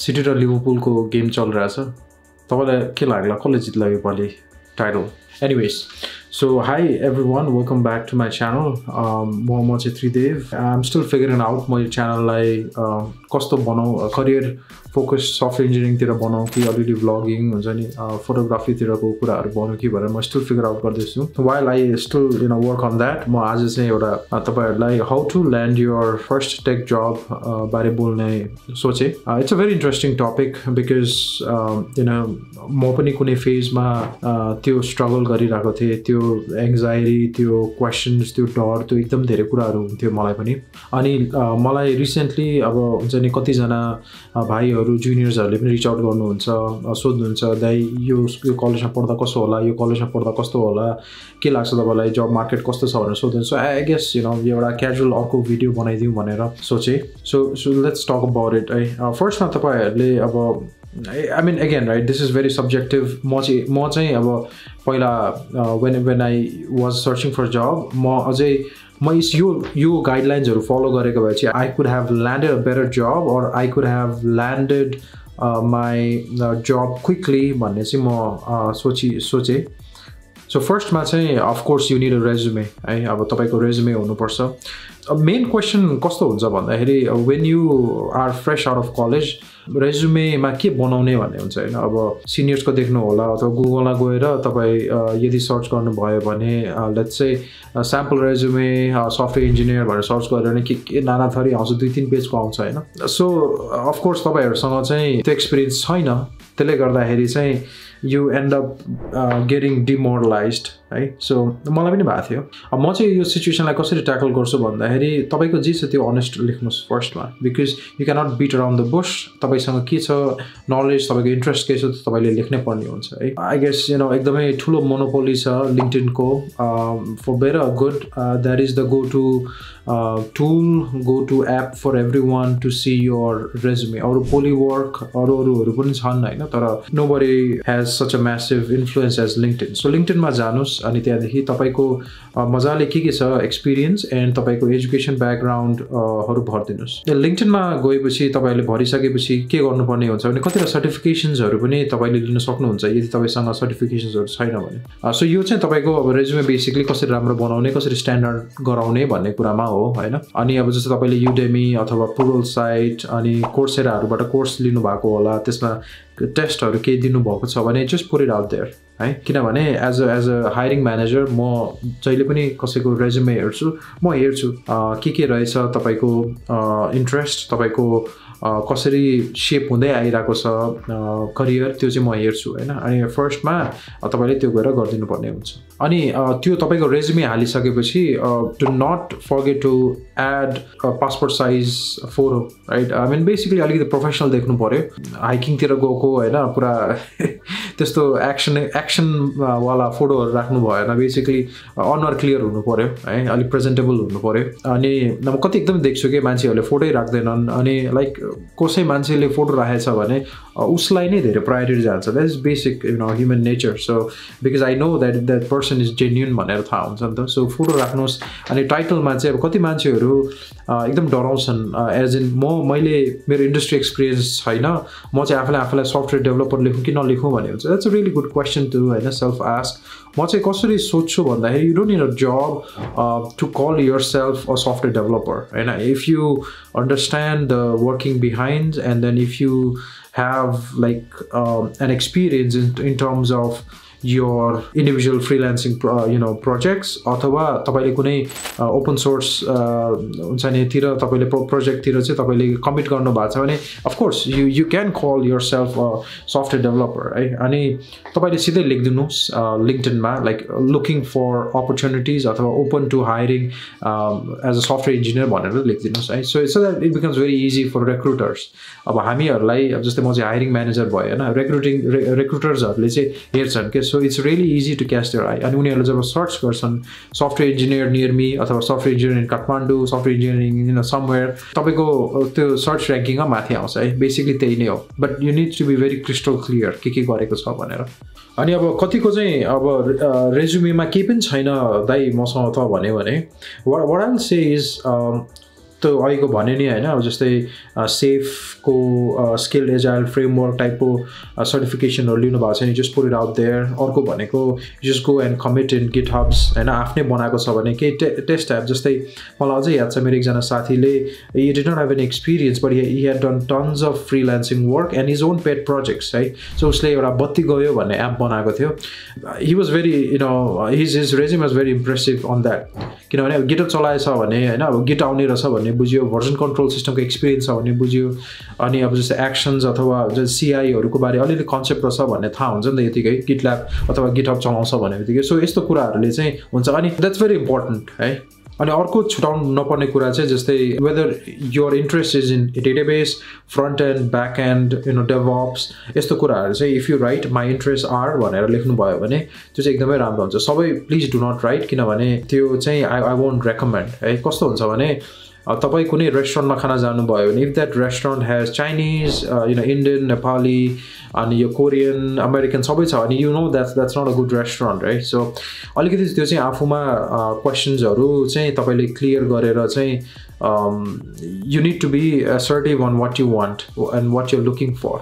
City र Liverpool को game चलिरहेछ तपाईलाई के लाग्ला कसले जित्ला यो पाली title anyways so hi everyone welcome back to my channel Mohammad Chhetridev I am still figuring out मैले च्यानललाई कस्तो बनाऊ करियर फोकस सफ्टवेयर इन्जिनियरिङ तिर बनाऊ कि अलि ब्लगिङ हुन्छ नि फोटोग्राफी तिरको कुराहरु बनाऊ कि भनेर म स्टिल फिगर आउट गर्दै छु while I still you know work on that म आज चाहिँ एउटा तपाईहरुलाई how to land your first tech job बारे बोल्ने सोचे it's a very interesting topic because you know म पनि कुनै फेजमा त्यो स्ट्रगल गरिरहेको थिए त्यो एंजाइटी त्यो क्वेशन्स त्यो डर त्यो एकदम धेरै कुराहरु हुन्थ्यो मलाई पनि अनि मलाई रिसेंटली अब हुन्छ नि कति जना भाइ juniors are living reach out गर्नुहुन्छ सोध्नुहुन्छ दाइ यो कलेजमा पढ्दा कस्तो होला यो कलेजमा पढ्दा कस्तो होला के लाग्छ तपाईलाई जब मार्केट कस्तो छ भनेर सोध्नुहुन्छ आई गेस यु नो एउटा क्याजुअल अर्को भिडियो बनाइदिउँ भनेर सोचे so let's talk about it है फर्स्टमा तपाईहरुले अब I mean again right this is very subjective म चाहिँ अब पहिला when I was searching for a job म अझै म यो गाइडलाइन्सहरु फलो गरेको भएपछि I could have landed a better job or I could have landed my job quickly भन्ने चाहिँ म सोचे So first ma chahi, of course you need a resume hai aba tapaiko resume hunu parcha main question kasto huncha bhanda kheri when you are fresh out of college resume ma ke banaune bhanne huncha हैन अब seniors ko dekhnu होला अथवा Google मा गएर तपाई यदि search गर्नु भयो भने let's say sample resume software engineer भनेर सर्च गरेर नि के नाना थरी आउँछ दुई तीन पेज को आउँछ हैन so of course तपाईहरु सँग चाहिँ त्यो experience छैन त्यसले गर्दा खेरि चाहिँ you end up getting demoralized right so मलाई पनि भएको थियो अब म चाहिँ यो सिचुएसन लाई कसरी ट्याकल गर्छु भन्दाखेरि तपाईको जे छ त्यो अनेस्ट लेख्नुस् फर्स्टमा because you can not beat around the bush तपाईसँग के छ नलेज तपाईको इन्ट्रेस्ट के छ तपाईले लेख्नै पर्ने हुन्छ है आई गेस यु नो एकदमै ठूलो मोनोपोली छ लिंक्डइन को for better or good that is the go to tool go to app for everyone to see your resume अरु पोलीवर्क अरु अरुहरु पनि छन् हैन तर nobody has such a massive influence as LinkedIn. So LinkedIn ma janus ani tyadekhi tapaiko majaale ke cha experience and tapaiko education background haru bhardinus. LinkedIn ma gaepachi tapaile bharisakepachi ke garnu parne huncha bhane katira certifications haru pani tapaile lin saknu huncha yadi tapaisanga certifications haru chaina bhane. So yo chai tapaiko aba resume basically kasari ramro banaune kasari standard garaune bhanne kura ma ho haina. Ani aba jasto tapaile Udemy athawa Pluralsight site ani Coursera haru bata course linu bhako hola tesma test haru ke dinu bhako cha bhane just put it out there है किनभने as a hiring manager म जहिले पनि कसैको resume हेर्छु म हेर्छु के रहेछ तपाईको इन्ट्रेस्ट तपाईको कसरी शेप हुँदै आइराको छ करियर त्यो चाहिँ म हेर्छु हैन अनि फर्स्टमा तपाईले त्यो गएर गर्दिनु पर्ने हुन्छ अनि त्यो तपाईको resume हालिसकेपछि do not forget to add a passport size photo right I mean basically अलिकति प्रोफेसनल देख्नु पर्यो हाइकिङ तिर गएको हैन पुरा त्यस्तो एक्शन वाला फोटोहरु राख्नु भएन बेसिकली अनुहार क्लियर हुनु पर्यो है अलि प्रेजेन्टेबल हुनु पर्यो अनि म कति एकदम देख्छु के मान्छेहरुले फोटो राख्दैनन् अनि लाइक कसै मान्छेले फोटो राखेछ भने उसलाई नै धेरै प्रायोरिटी जान्छ that is basic you know human nature so because I know that that person is genuine भनेर थाहा हुन्छ नि त सो फोटो राख्नुस् अनि टाइटलमा चाहिँ अब कति मान्छेहरु एकदम डराउँछन् एज इन मैले मेरो इन्डस्ट्री एक्सपीरियन्स छैन म चाहिँ आफूलाई सफ्टवेयर डेभलपर लेखौँ कि नलेखौँ भन्ने हुन्छ that's a really good question to and self ask म चाहिँ कसरी सोच्छु भन्दाखेरि you don't need a job to call yourself a software developer and if you understand the working behind and then if you have like an experience in terms of your individual freelancing you know projects अथवा तपाईले कुनै open source हुन्छ नि तिर तपाईले project तिर चाहिँ तपाईले कमिट गर्नु भएको छ भने of course you can call yourself a software developer right अनि तपाईले सिधै लेख्दिनुस् LinkedIn मा like looking for opportunities अथवा open to hiring as a software engineer भनेर लेख्दिनुस् है so that it becomes very easy for recruiters अब हामीहरुलाई जस्तै म चाहिँ हायरिङ म्यानेजर भए हैन रिक्रुटर्सहरुले चाहिँ हेर्छन् के So it's really easy to catch their eye. And when you search person, software engineer near me, or software engineer in Kathmandu, software engineering somewhere, you search ranking basically त्यही But you need to be very crystal clear. अनि अब कतिको चाहिँ अब रेज्युमेमा के पनि छैन दाइ मसँग त भन्यो भने what I'll say is तो वही को बने नहीं है ना जस्ते safe को skilled agile framework type को certification और लीनो बात है नहीं just put it out there और को बने को just go and commit in GitHubs है ना आपने बनाया को सब बने के test app जस्ते मालाज़ याद से मेरे एक जना साथी ले he didn't have any experience but he had done tons of freelancing work and his own pet projects right so उसले वाला बत्ती गोयो बने app बनाया को थियो he was very you know his resume was very impressive on that किन्होंने GitHub चलाया सब बने है ना Git आउने रसा बने बुझियो वर्जन कंट्रोल सिस्टम का एक्सपीरियंस आउने बुझियो अनि अब जस्तै एक्शन्स अथवा सीआई हरुको बारे अलिअलि कन्सेप्ट रस भन्ने थाहा हुन्छ नि त यतिकै गिटल्याब अथवा गिटहब चलाउँछ भनेबित्तिकै सो यस्तो कुराहरुले चाहिँ हुन्छ अनि दैट्स very important है अनि अर्को छुटाउन नपर्ने कुरा चाहिँ जस्तै whether your interest is in database front end back end you know devops यस्तो कुराहरु चाहिँ if you write my interests are भनेर लेख्नु भयो भने त्यो चाहिँ एकदमै राम्रो हुन्छ सबै please do not write किनभने त्यो चाहिँ I won't recommend है कस्तो हुन्छ भने तपाईं कुनै रेस्टुरेन्टमा खाना जानु भयो भने if that restaurant has Chinese you know Indian Nepali and your Korean American सबै छ अनि you know that's not a good restaurant right so अलिकति त्यो चाहिँ आफुमा क्वेशन्सहरु चाहिँ तपाईले क्लियर गरेर चाहिँ you need to be assertive on what you want and what you're looking for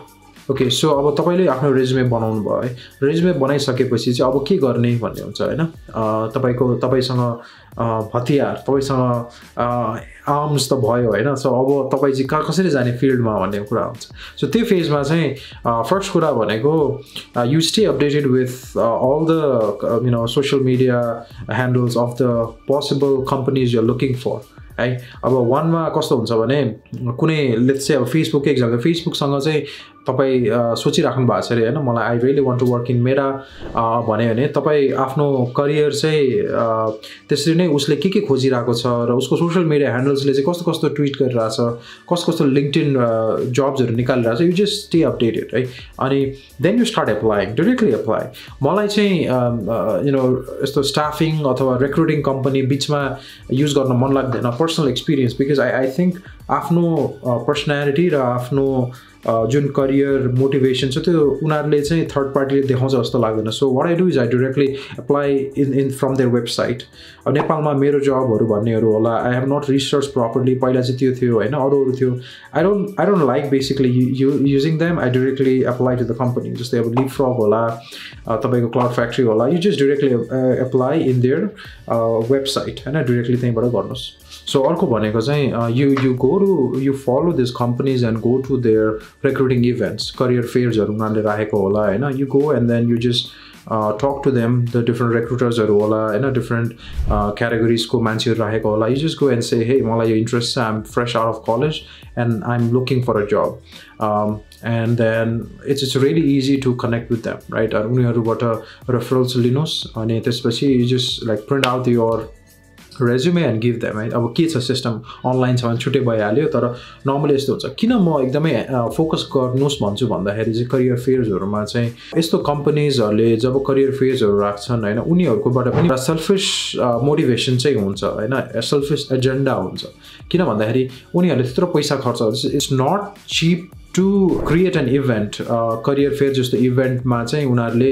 okay so अब तपाईले आफ्नो रेज्युमे बनाउनु भयो है रेज्युमे बनाइसकेपछि चाहिँ अब के गर्ने भन्ने हुन्छ हैन तपाईको तपाईसँग हतियार तपाईसँग आर्म्स त भयो हैन सो अब तपाई चाहिँ कसरी जाने फिल्डमा भन्ने कुरा हुन्छ सो त्यो फेजमा चाहिँ फर्स्ट कुरा भनेको you stay updated with all the you know social media handles of the possible companies you are looking for है अब वानमा कस्तो हुन्छ भने कुनै लेट्स से अब फेसबुक के एक्जामले फेसबुक सँग चाहिँ तपाई सोचिराख्नु भएको छ रे हैन मलाई I really want to work in Meta भन्यो भने तपाई आफ्नो करियर चाहिँ त्यसरी नै उसले के खोजिरहेको छ र उसको सोशल मिडिया ह्यान्डल्सले चाहिँ कस्तो कस्तो ट्वीट गरिरहेछ कस्तो लिंक्डइन जब्सहरु निकालिरहेछ यु जस्ट स्टे अपडेटेड है अनि then you start applying directly apply मलाई चाहिँ यु नो यस्तो स्टाफिङ अथवा रिक्रुटिङ कम्पनी बीचमा युज गर्न मन लाग्दैन personal experience because I think आफ्नो पर्सनालिटी र आफ्नो जुन करियर मोटिभेसन छ त्यो उनीहरुले चाहिँ थर्ड पार्टीले देखाउँछ जस्तो लाग्दैन so what I do is I directly apply in from their website अब नेपालमा मेरो जबहरु भन्नेहरु होला I have not research properly पहिला चाहिँ त्यो थियो हैन अरुहरु थियो I don't like basically using them I directly apply to the company जस्तै अब लिपफ्रग होला तपाईको क्लाउड फ्याक्ट्री होला you just directly apply in their website हैन डाइरेक्टली त्यहीबाट गर्नुस् सो अर्को भनेको चाहिँ you follow these companies and go to their recruiting events career fairs or unarle raheko hola Hahn you go and then you just talk to them the different recruiters are hola Hahn different categories को मान्छेहरु राखेको होला you just go and say hey मलाई यो interest छ I'm fresh out of college and I'm looking for a job and then it's really easy to connect with them right and उनीहरुबाट referrals लिनुस् अनि त्यसपछि you just like print out your resume and give them right अब के छ system online छ भने छुटे भइहाल्यो तर नर्मली यस्तो हुन्छ किन म एकदमै फोकस गर्नुस् भन्छु भन्दाखेरि चाहिँ करियर फेयर्सहरुमा चाहिँ यस्तो कम्पनीजहरुले जब करियर फेयर्सहरु राख्छन् हैन उनीहरुकोबाट पनि सेल्फिश मोटिभेसन चाहिँ हुन्छ हैन सेल्फिश एजेन्डा हुन्छ किन भन्दाखेरि उनीहरुले त्यत्रो पैसा खर्च गर्छ it's not cheap to create an event career fair just the event ma chai unharle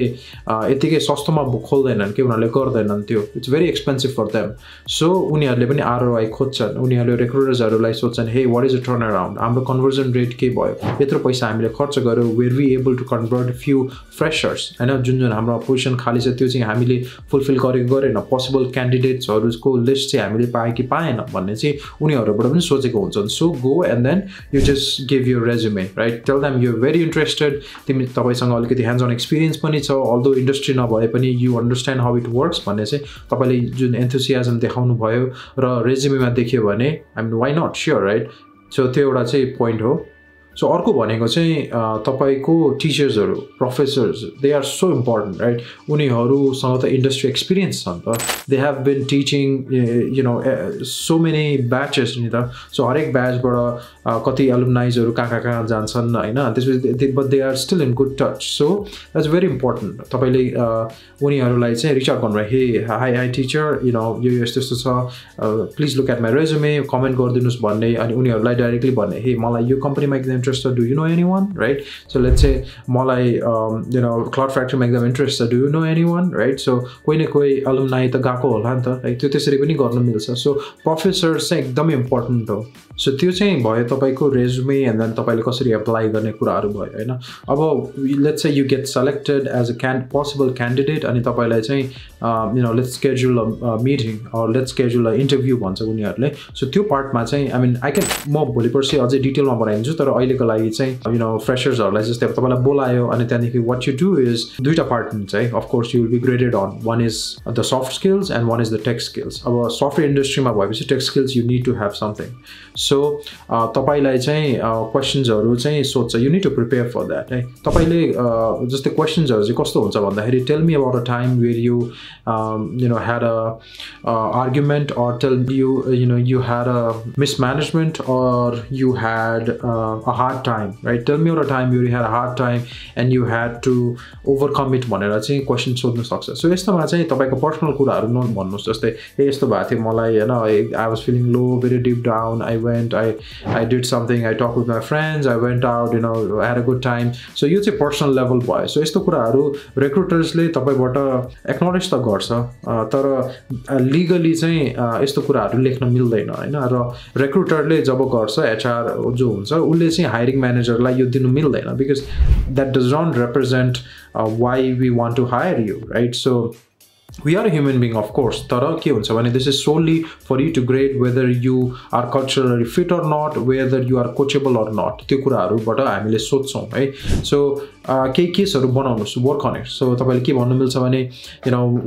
etikey sasto ma khuldainhan ke unharle gardainhan tyo it's very expensive for them so uniharle pani ROI खोज्छन् उनीहरुले recruiters harulai सोच्छन् hey what is the turnaround हाम्रो conversion rate के भयो यत्रो पैसा हामीले खर्च गर्यो were we able to convert few freshers हैन जुन जुन हाम्रो पोजिसन खाली छ त्यो चाहिँ हामीले फुलफिल गरेको गरेन possible candidates हरुको लिस्ट चाहिँ हामीले पाए कि पाएन भन्ने चाहिँ उनीहरुबाट पनि सोचेको हुन्छन् so go and then you just give your resume right tell them you're very interested तिमी तपाईसँग अलिकति hands on experience पनि छ although industry नभए पनि you understand how it works भन्ने चाहिँ तपाईले जुन enthusiasm देखाउनु भयो र resume मा देखियो भने I mean why not sure right so त्यो एउटा चाहिँ point हो so अर्को भनेको चाहिँ तपाईको टीचर्सहरु professors they are so important right उनीहरुसँग त industry experience छ नि त they have been teaching you know so many batches नि त so हरेक ब्याचबाट कति alumniजहरु कहाँ जान्छन् हैन त्यसपछि but they are still in good touch so that's very important तपाईले उनीहरुलाई चाहिँ reach out गर्नु hey hi teacher you know यो यस्तो यस्तो छ please look at my resume comment गरिदिनुस् भन्ने अनि उनीहरुलाई डाइरेक्टली भन्ने hey मलाई यो कम्पनीमा एकदम interested, do you know anyone, right? So let's say Molai, Cloud Factory make them interested, do you know anyone, right? So koi na koi alumni ta gako hola ni ta, right? Tyo tesari pani garna milcha. So professors chai ekdam important ho. So tyo chai bhayo tapaiko resume and then tapaile kasari apply garne kuraharu bhayo haina. Aba let's say you get selected as a possible candidate and tapailai chai let's schedule a meeting or let's schedule an interview bhancha unniharule. So tyo part ma chai I can more bholi parsi ajai detail ma banainju tara ahilekai लागि चाहिँ freshers harulai जस्तै तपाईलाई बोलायो अनि त्यहाँदेखि what you do is दुईटा part हुन्छ है. Of course you will be graded on one is the soft skills and one is the tech skills. अब software industry मा भएपछि tech skills you need to have something. So तपाईलाई चाहिँ questions हरु चाहिँ सोध्छ, you need to prepare for that है. तपाईले जस्तै questions हरु चाहिँ कस्तो हुन्छ भन्दाखेरि tell me about a time where you had a argument or tell you had a mismanagement or you had a hard time, right? Tell me about a time where you had a hard time and you had to overcome it. Question sodhnu sakcha. So yesta ma chahi tapaiko personal kura haru bhannuhos jastai hey yesto bhayo thiyo malai haina, I was feeling low, very deep down. I went, I did something, I talked with my friends, I went out, I had a good time. So you say personal level boy. So yesto kura haru recruiters le tapaibata acknowledge ta garcha tara legally chahi yesto kura haru lekhna mildaina haina ra recruiter le jab garcha HR jo huncha ulle chahi hiring manager lai yo dinu mildaina because that does not represent why we want to hire you, right? So we are a human being, of course. Tara ke huncha bhane this is solely for you to grade whether you are culturally fit or not, whether you are coachable or not. Tyo kura haru bata hamile sochchau hai. So kei caseharu banaunu, so work on it. So tapaile ke bhannu milcha bhane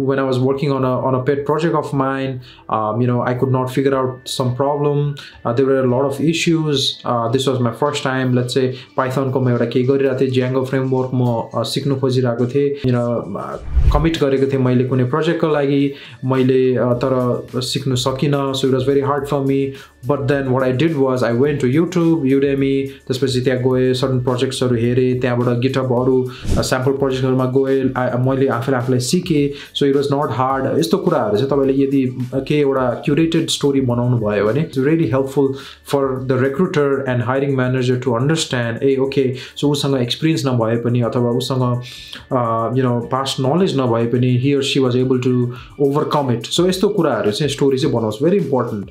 when I was working on a pet project of mine, I could not figure out some problem. There were a lot of issues. This was my first time, let's say Python ko ma euta kei garira the Django framework ma siknu khojirako the. Commit gareko the maile kunai project ko lagi, maile tara siknu sakina. So it was very hard for me. But then what I did was I went to YouTube, Udemy, त्यसपछि त्यहाँ गए, certain projects haru here, त्यहाँबाट GitHub haru sample projects haru ma गए, मैले आफैले सिके. So it was not hard. यस्तो कुराहरु चाहिँ तपाईले यदि के एउटा curated story बनाउनु भयो भने it's really helpful for the recruiter and hiring manager to understand, hey, okay, so उसँग experience नभए पनि अथवा उसँग past knowledge नभए पनि he or she was able to overcome it. So यस्तो कुराहरु चाहिँ story चाहिँ बनाउनुस्, very important.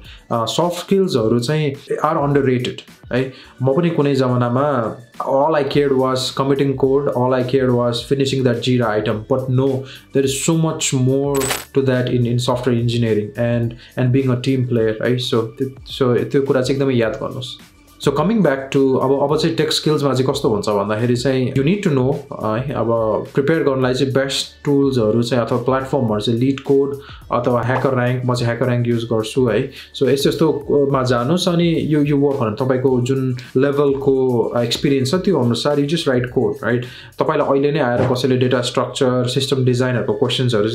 Soft skills are underrated, right? All I cared was committing code, all I cared was finishing that Jira item, but no, there is so much more to that in software engineering and being a team player, right? So त्यो कुरा चाहिँ एकदमै याद गर्नुस्. So coming back to about tech skills, you need to know about prepared best tools or platform, LeetCode or HackerRank, HackerRank use. So it's just you work on it. Level experience, you just write code, right? Data structure, system design questions, so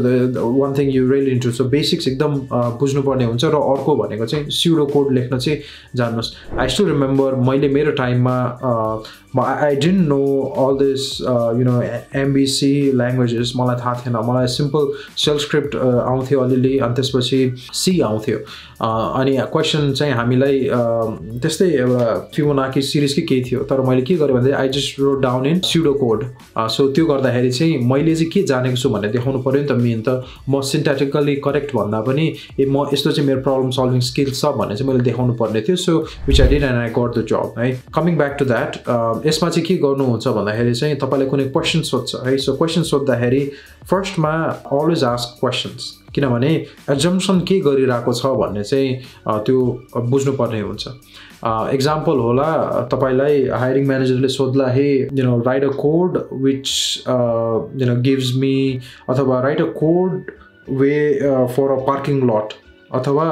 the one thing you really into. So basics pseudo code. I still remember my time I didn't know all this MVC languages. Malai thaha thena, malai simple shell script आउँथ्यो अलिअलि अनि त्यसपछि C आउँथ्यो अनि question चाहिँ हामीलाई त्यस्तै एउटा फिबोनाची सिरीज के केही थियो तर मैले के गरे भने I just wrote down in pseudo code. So त्यो गर्दाखेरि चाहिँ मैले चाहिँ के जानेको छु भनेर देखाउनु पर्यो नि त मेन त म सिन्ट्याटिकली करेक्ट भन्दा पनि म यस्तो चाहिँ मेरो प्रब्लम सोल्भिङ स्किल्स छ भनेर चाहिँ मैले देखाउनु पर्ने थियो. So which I did and I got the job, right? Coming back to that, यसमा चाहिँ के गर्नुहुन्छ भन्दाखेरि चाहिँ तपाईले कुनै क्वेशन सोध्छ है. सो क्वेशन सोध्दाखेरि फर्स्टमा अलवेज आस्क क्वेशन्स, किनभने एजम्पसन के गरिराको छ भन्ने चाहिँ त्यो बुझ्नु पर्ने हुन्छ. एक्जाम्पल होला तपाईलाई हायरिङ म्यानेजरले सोध्ला hey write a code which gives me अथवा write a code way for a parking lot अथवा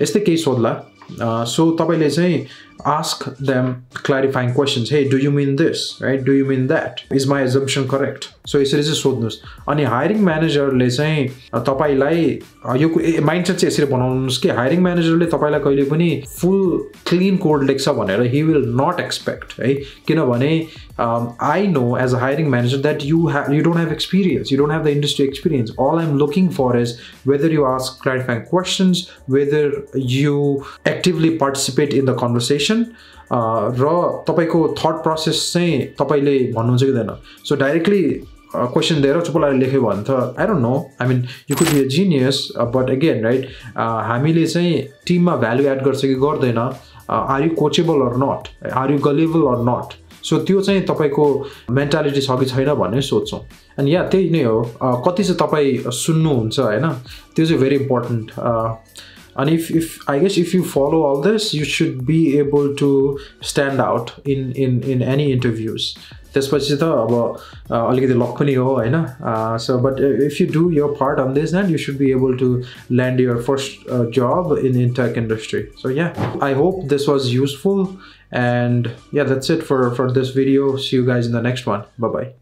यस्तै केही सोध्ला. So तपाईले चाहिँ ask them clarifying questions. Hey, do you mean this? Right? Do you mean that? Is my assumption correct? So यसरी चाहिँ सोध्नुस् अनि hiring म्यानेजरले चाहिँ तपाईलाई यो माइन्डसेट चाहिँ यसरी बनाउनुस् कि हायरिङ म्यानेजरले तपाईलाई कहिले पनि फुल क्लीन कोड लेख्छ भनेर he will not expect, है किनभने I know as a hiring manager that you don't have experience, you don't have the industry experience. All I'm looking for is whether you ask clarifying questions, whether you actively participate in the conversation, thought process so directly question there I don't know. I mean, you could be a genius, but again, right? Hamile chahi team ma value add garcha ki gardena. Are you coachable or not? Are you gullible or not? So त्यो चाहिँ तपाईको mentality छ कि छैन भन्ने सोच्छौं अनि या त्यही नै हो कति चाहिँ तपाई सुन्नु हुन्छ हैन त्यो चाहिँ very important and if I guess if you follow all this you should be able to stand out in any interviews त्यसपछि त अब अलिकति लक पनि हो हैन so but if you do your part on this then you should be able to land your first job in tech industry so yeah I hope this was useful. And yeah, that's it for this video. See you guys in the next one. Bye-bye.